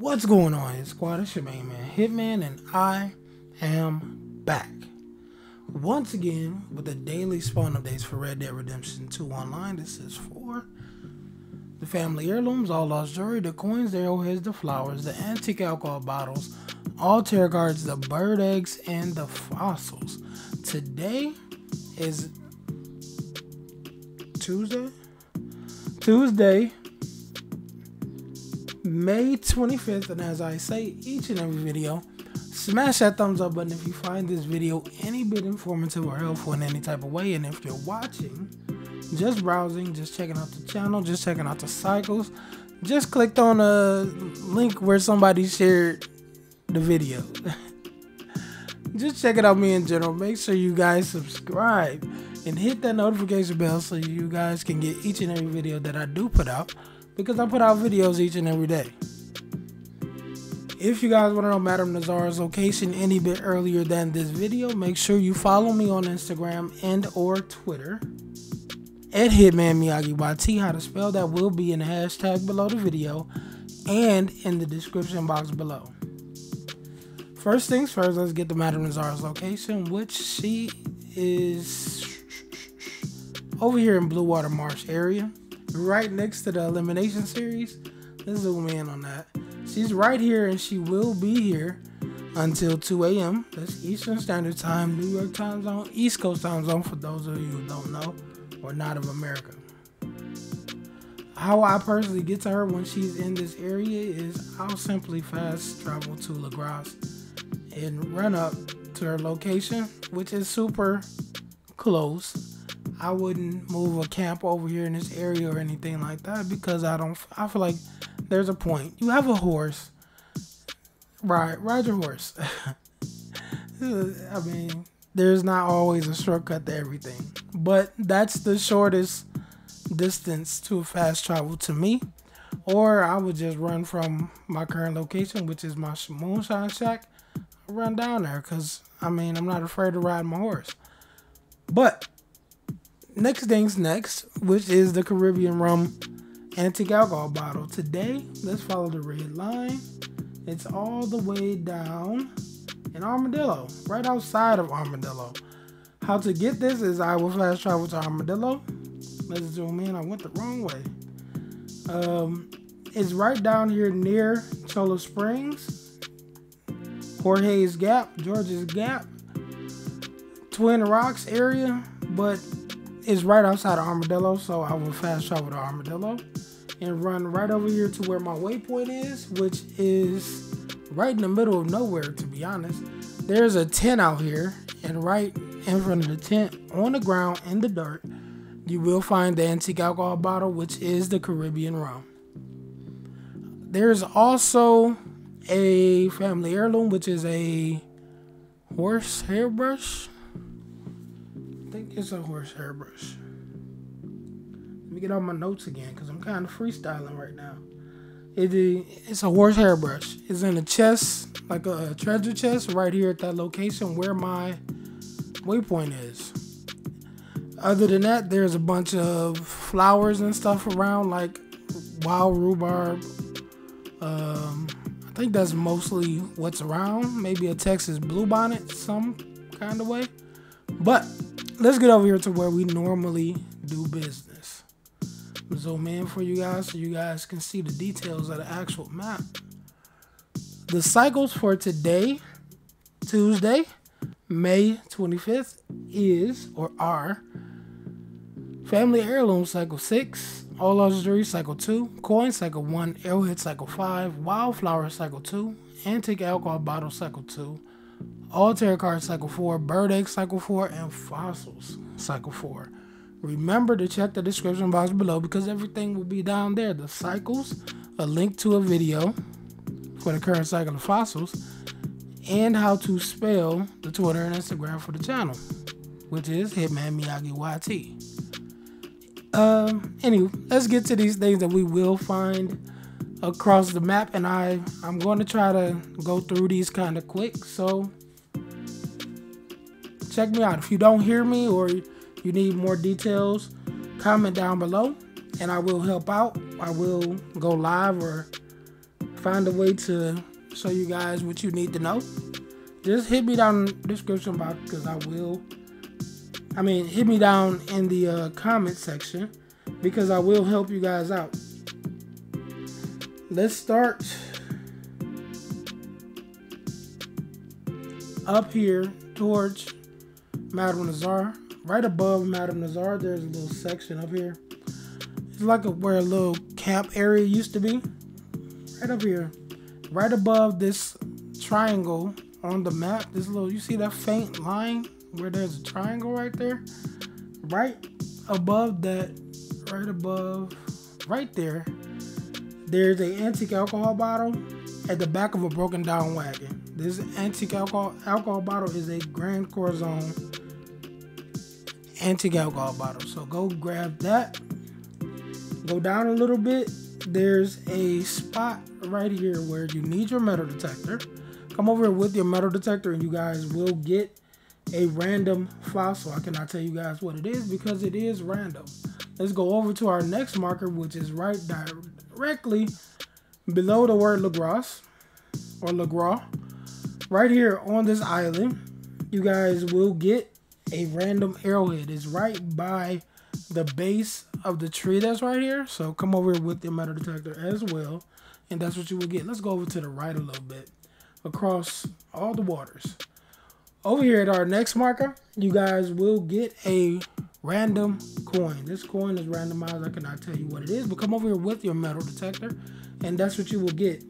What's going on, squad? It's your main man Hitman, and I am back once again with the daily spawn updates for Red Dead Redemption 2 Online. This is for the family heirlooms, all lost jewelry, the coins, the arrowheads, the flowers, the antique alcohol bottles, all tarot cards, the bird eggs, and the fossils. Today is Tuesday, May 25th, and as I say each and every video, smash that thumbs up button if you find this video any bit informative or helpful in any type of way. And if you're watching, just browsing, just checking out the channel, just checking out the cycles, just clicked on a link where somebody shared the video, just check it out me in general, make sure you guys subscribe and hit that notification bell so you guys can get each and every video that I do put out, because I put out videos each and every day. If you guys want to know Madame Nazara's location any bit earlier than this video, make sure you follow me on Instagram and or Twitter at HitmanMiyagiYT. How to spell that will be in the hashtag below the video and in the description box below. First things first, let's get to Madame Nazara's location, which she is over here in Bluewater Marsh area, right next to the elimination series. Let's zoom in on that. She's right here, and she will be here until 2 a.m. That's Eastern Standard Time, New York time zone, East Coast time zone for those of you who don't know or not of America. How I personally get to her when she's in this area is I'll simply fast travel to Lagras and run up to her location, which is super close. I wouldn't move a camp over here in this area or anything like that, because I feel like there's a point. You have a horse, ride your horse. I mean, there's not always a shortcut to everything, but that's the shortest distance to fast travel to me. Or I would just run from my current location, which is my Moonshine Shack, run down there, because I mean, I'm not afraid to ride my horse. But next things next, which is the Caribbean rum antique alcohol bottle. Today, let's follow the red line. It's all the way down in Armadillo, right outside of Armadillo. How to get this is I will flash travel to Armadillo. Let's zoom in. I went the wrong way. It's right down here near Chola Springs, Jorge's Gap, Jorge's Gap, Twin Rocks area, but is right outside of Armadillo, so I will fast travel to Armadillo and run right over here to where my waypoint is, which is right in the middle of nowhere, to be honest. There's a tent out here, and right in front of the tent on the ground in the dirt, you will find the antique alcohol bottle, which is the Caribbean rum. There's also a family heirloom, which is a horse hairbrush. I think it's a horse hairbrush. Let me get all my notes again, because I'm kind of freestyling right now. It's a horse hairbrush. It's in a chest, like a treasure chest, right here at that location where my waypoint is. Other than that, there's a bunch of flowers and stuff around, like wild rhubarb. I think that's mostly what's around. Maybe a Texas bluebonnet, some kind of way. But let's get over here to where we normally do business. Zoom in for you guys so you guys can see the details of the actual map. The cycles for today, Tuesday, May 25th, are Family Heirloom Cycle 6, All Lost Jewelry Cycle 2, Coin Cycle 1, Arrowhead Cycle 5, Wildflower Cycle 2, Antique Alcohol Bottle Cycle 2, All Tarot Cards Cycle 4, Bird Egg Cycle 4, and Fossils Cycle 4. Remember to check the description box below, because everything will be down there. The cycles, a link to a video for the current cycle of fossils, and how to spell the Twitter and Instagram for the channel, which is HitmanMiyagiYT. Anyway, let's get to these things that we will find across the map, and I'm going to try to go through these kind of quick, so check me out. If you don't hear me or you need more details, comment down below and I will help out. I will go live or find a way to show you guys what you need to know, just hit me down in the description box, because hit me down in the comment section, because I will help you guys out. Let's start up here towards Madame Nazara. Right above Madame Nazara, there's a little section up here. It's like where a little camp area used to be. Right up here, right above this triangle on the map, this little, you see that faint line where there's a triangle right there? Right above that, right there, there's an antique alcohol bottle at the back of a broken down wagon. This antique alcohol bottle is a Grand Corazon antique alcohol bottle. So go grab that. Go down a little bit. There's a spot right here where you need your metal detector. Come over here with your metal detector and you guys will get a random fossil. I cannot tell you guys what it is because it is random. Let's go over to our next marker, which is right directly below the word Lagras or Lagras. Right here on this island, you guys will get a random arrowhead. It's right by the base of the tree that's right here. So come over here with your metal detector as well, and that's what you will get. Let's go over to the right a little bit across all the waters. Over here at our next marker, you guys will get a random coin. This coin is randomized. I cannot tell you what it is, but come over here with your metal detector and that's what you will get.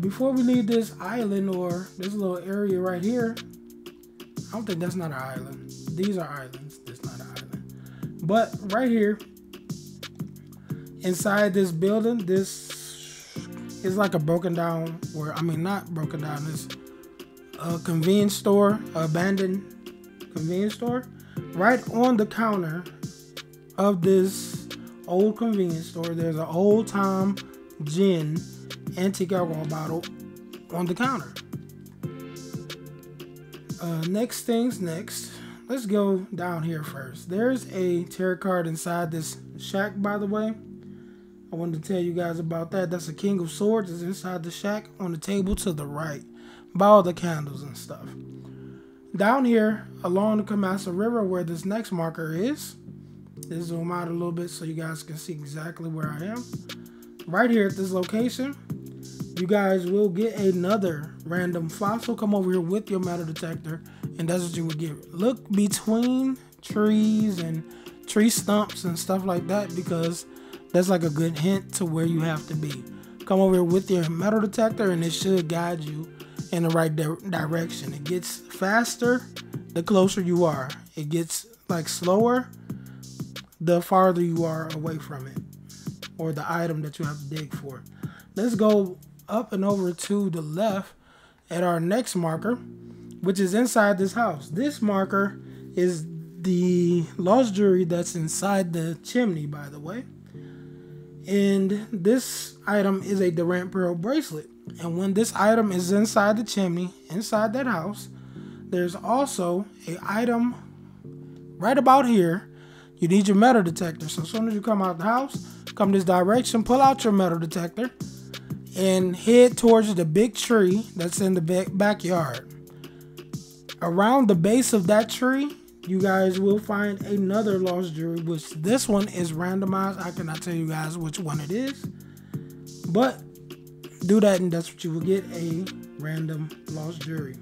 Before we leave this island or this little area right here, I don't think that's not an island. These are islands. That's not an island. But right here, inside this building, this is like a broken down, or I mean not broken down, it's a convenience store, abandoned convenience store. Right on the counter of this old convenience store, there's an old time gin antique alcohol bottle on the counter. Next things next, let's go down here first. There's a tarot card inside this shack, by the way. I wanted to tell you guys about that. That's a King of Swords. It's inside the shack on the table to the right by all the candles and stuff. Down here along the Kamasa River where this next marker is, let's zoom out a little bit so you guys can see exactly where I am. Right here at this location, you guys will get another random fossil. Come over here with your metal detector and that's what you would get. Look between trees and tree stumps and stuff like that, because that's like a good hint to where you have to be. Come over here with your metal detector and it should guide you in the right direction. It gets faster the closer you are. It gets like slower the farther you are away from it or the item that you have to dig for. Let's go up and over to the left at our next marker, which is inside this house. This marker is the lost jewelry that's inside the chimney, by the way, and this item is a Durant Pearl bracelet. And when this item is inside the chimney inside that house, there's also a item right about here. You need your metal detector, so as soon as you come out the house, come this direction, pull out your metal detector and head towards the big tree that's in the backyard. Around the base of that tree, you guys will find another lost jewelry, which this one is randomized. I cannot tell you guys which one it is, but do that and that's what you will get, a random lost jewelry.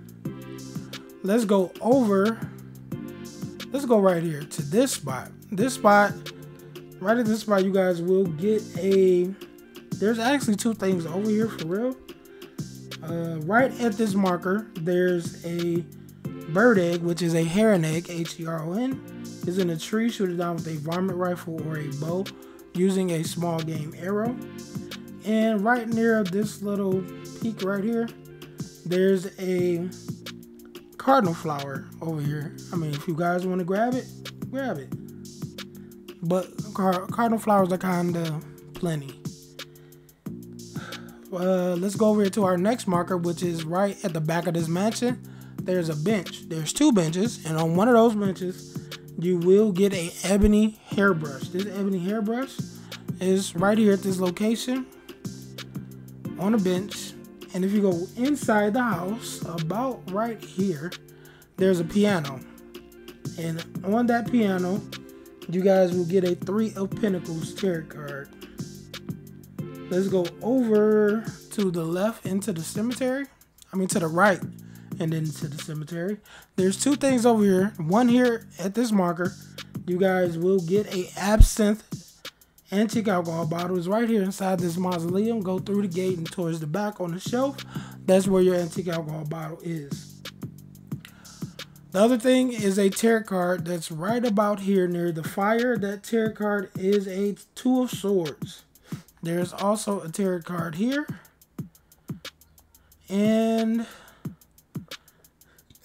Let's go over, let's go right here to this spot. This spot, right at this spot, you guys will get a, there's actually two things over here for real. Right at this marker, there's a bird egg, which is a heron egg, H-E-R-O-N. It's in a tree. Shoot it down with a varmint rifle or a bow using a small game arrow. And right near this little peak right here, there's a cardinal flower over here. I mean, if you guys want to grab it, grab it. But cardinal flowers are kind of plenty. Let's go over here to our next marker, which is right at the back of this mansion. There's a bench. There's two benches, and on one of those benches, you will get an ebony hairbrush. This ebony hairbrush is right here at this location. on a bench, and if you go inside the house, about right here, there's a piano. And on that piano, you guys will get a 3 of Pentacles tarot card. Let's go over to the left into the cemetery. I mean to the right and then to the cemetery. There's 2 things over here. One here at this marker. You guys will get a absinthe antique alcohol bottle. It's right here inside this mausoleum. Go through the gate and towards the back on the shelf. That's where your antique alcohol bottle is. The other thing is a tarot card that's right about here near the fire. That tarot card is a 2 of Swords. There's also a tarot card here. And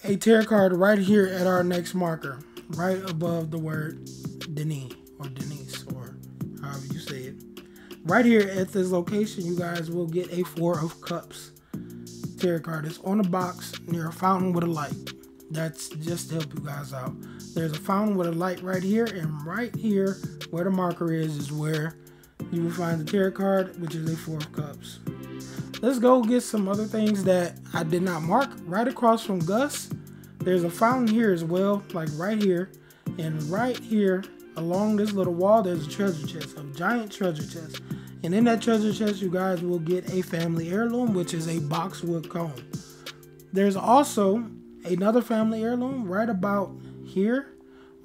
a tarot card right here at our next marker. Right above the word Denis or Denise or however you say it. Right here at this location, you guys will get a 4 of Cups tarot card. It's on a box near a fountain with a light. That's just to help you guys out. There's a fountain with a light right here, and right here where the marker is where you will find the tarot card, which is a 4 of Cups. Let's go get some other things that I did not mark. Right across from Gus, there's a fountain here as well, like right here. And right here along this little wall, there's a treasure chest, a giant treasure chest. And in that treasure chest, you guys will get a family heirloom, which is a boxwood comb. There's also another family heirloom right about here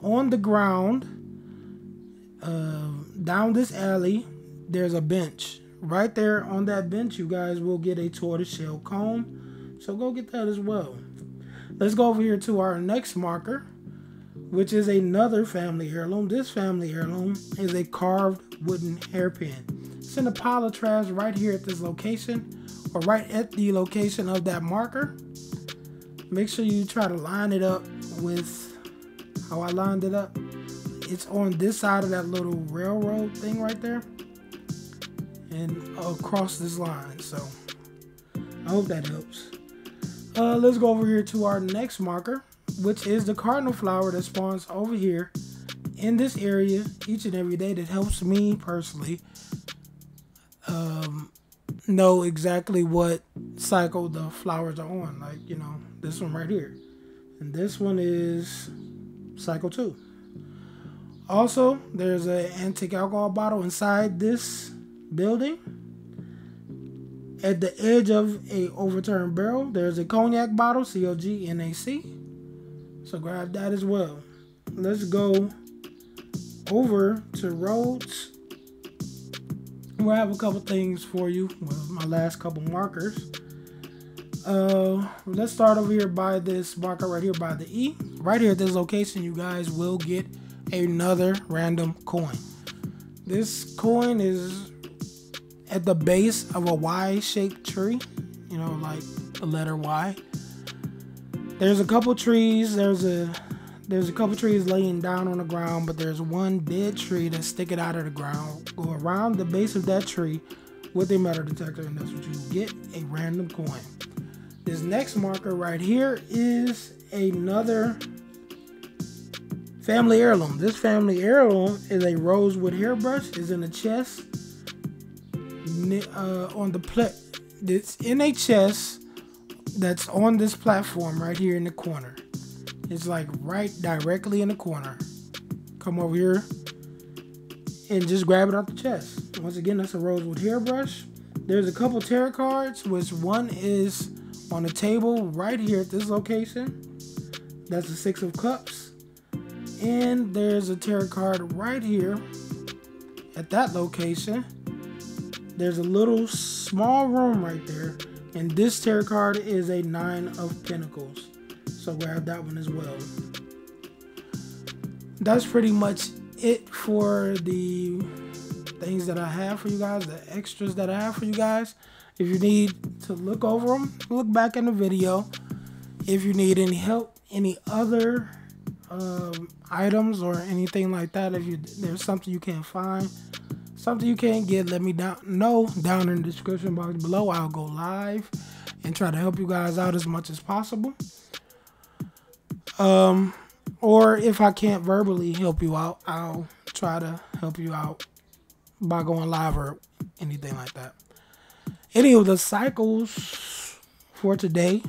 on the ground. Down this alley, there's a bench. Right there on that bench, you guys will get a tortoiseshell comb. So go get that as well. Let's go over here to our next marker, which is another family heirloom. This family heirloom is a carved wooden hairpin. It's in a pile of trash right here at this location, or right at the location of that marker. Make sure you try to line it up with how I lined it up. It's on this side of that little railroad thing right there and across this line. So I hope that helps. Let's go over here to our next marker, which is the cardinal flower that spawns over here in this area each and every day. That helps me personally know exactly what cycle the flowers are on, like, you know, this one right here, and this one is cycle 2. Also, there's an antique alcohol bottle inside this building. At the edge of a overturned barrel, there's a cognac bottle, C-O-G-N-A-C, so grab that as well. Let's go over to Rhodes. We'll have a couple things for you, well, my last couple markers. Let's start over here by this marker right here by the E. Right here at this location, you guys will get another random coin. This coin is at the base of a Y-shaped tree, you know, like the letter Y. There's a couple trees. There's a couple trees laying down on the ground, but there's one dead tree that's sticking out of the ground. Go around the base of that tree with a metal detector, and that's what you get, a random coin. This next marker right here is another family heirloom. This family heirloom is a rosewood hairbrush. It's in a chest on the It's in a chest that's on this platform right here in the corner. It's like right directly in the corner. Come over here and just grab it off the chest. Once again, that's a rosewood hairbrush. There's a couple tarot cards, which one is on the table right here at this location. That's a 6 of Cups. And there's a tarot card right here at that location. There's a little small room right there. And this tarot card is a 9 of Pentacles. So grab that one as well. That's pretty much it for the things that I have for you guys, the extras that I have for you guys. If you need to look over them, look back in the video. If you need any help, any other items or anything like that, if there's something you can't find, something you can't get, let me know down in the description box below. I'll go live and try to help you guys out as much as possible. Or if I can't verbally help you out, I'll try to help you out by going live or anything like that. any of the cycles for today,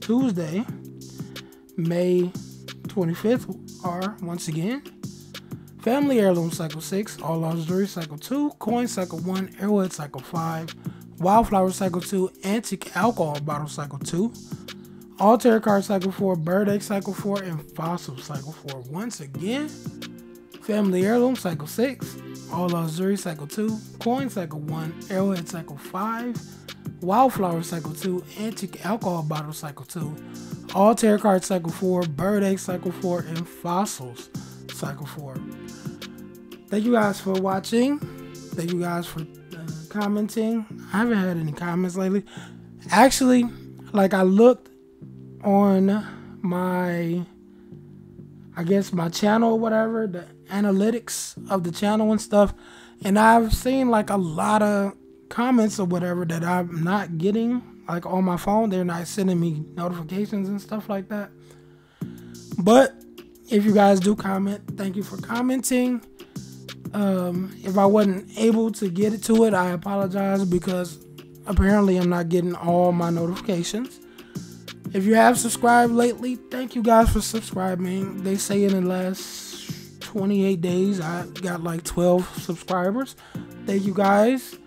Tuesday, May 25th, are once again Family Heirloom Cycle 6, All Large 3 Cycle 2, Coin Cycle 1, Arrowhead Cycle 5, Wildflower Cycle 2, Antique Alcohol Bottle Cycle 2, Altar Card Cycle 4, Bird Egg Cycle 4, and Fossil Cycle 4. Once again, Family Heirloom Cycle 6, All Luxury Cycle 2, Coin Cycle 1, Arrowhead Cycle 5, Wildflower Cycle 2, Antique Alcohol Bottle Cycle 2, Altar Card Cycle 4, Bird Egg Cycle 4, and Fossils Cycle 4. Thank you guys for watching. Thank you guys for commenting. I haven't had any comments lately. Actually, like, I looked on my, I guess my channel or whatever, the analytics of the channel and stuff, and I've seen like a lot of comments or whatever that I'm not getting, like, on my phone. They're not sending me notifications and stuff like that. But if you guys do comment, thank you for commenting. If I wasn't able to get it to it, I apologize, because apparently I'm not getting all my notifications. If you have subscribed lately, thank you guys for subscribing. They say in the last 28 days, I got like 12 subscribers. Thank you guys.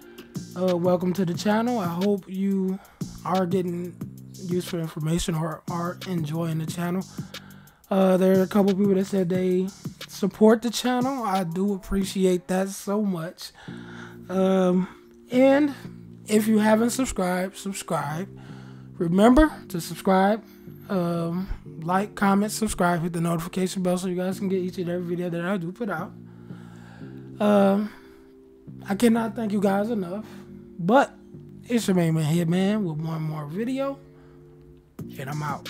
Welcome to the channel. I hope you are getting useful information or are enjoying the channel. There are a couple people that said they support the channel. I do appreciate that so much. And if you haven't subscribed, subscribe. Remember to subscribe, like, comment, subscribe, hit the notification bell so you guys can get each and every video that I do put out. I cannot thank you guys enough, but it's your main man, Hitman, with one more video, and I'm out.